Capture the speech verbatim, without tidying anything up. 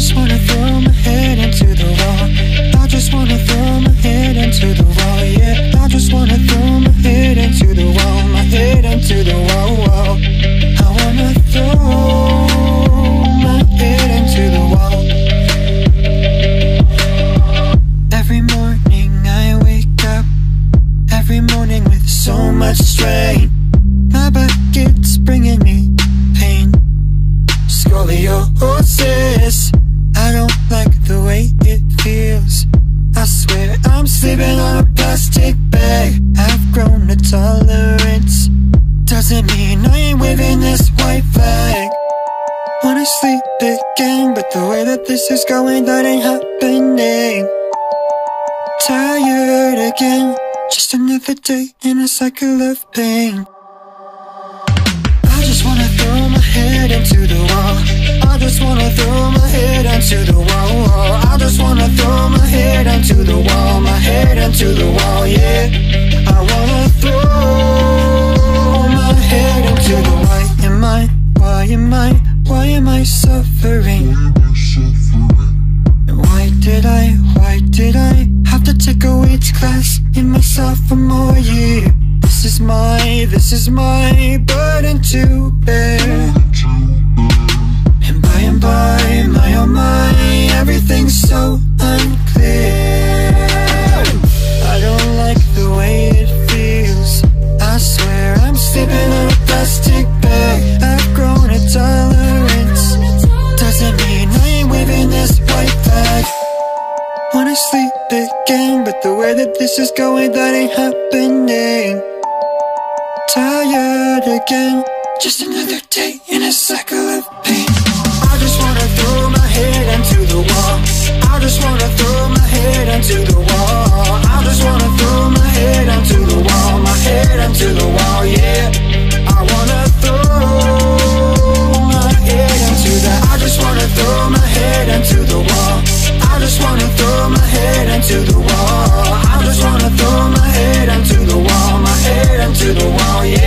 just wanna throw my head into the wall. I just wanna throw my head into the wall, yeah. I just wanna throw my head into the wall, my head into the wall, wall. I wanna throw my head into the wall. Every morning I wake up, every morning with so much strain. My back keeps bringing me pain. Scoliosis, I don't like the way it feels. I swear I'm sleeping on a plastic bag. I've grown a tolerance, doesn't mean I ain't waving this white flag. Wanna sleep again, but the way that this is going, that ain't happening. Tired again, just another day in a cycle of pain. Head into the wall. I just wanna throw my head into the wall, wall. I just wanna throw my head into the wall, my head into the wall, yeah. I wanna throw my head into the wall. Why am I, why am I, why am I suffering? And why did I, why did I have to take a weights class in my sophomore year? This is my, this is my burden to bear. And by and by, my oh my, everything's so unclear. I don't like the way it feels. I swear I'm sleeping on a plastic bag. I've grown a tolerance, doesn't mean I ain't waving this white flag. Wanna sleep again, but the way that this is going, that ain't happening. Tired again, just another day in a cycle of pain. I just wanna throw my head into the wall. I just wanna throw my head into the wall. I just wanna throw my head into the wall, my head into the wall, yeah. I wanna throw my head into the, I just wanna throw my head into the wall. I just wanna throw my head into the wall. I just wanna throw my head into the wall, my head into the wall, yeah.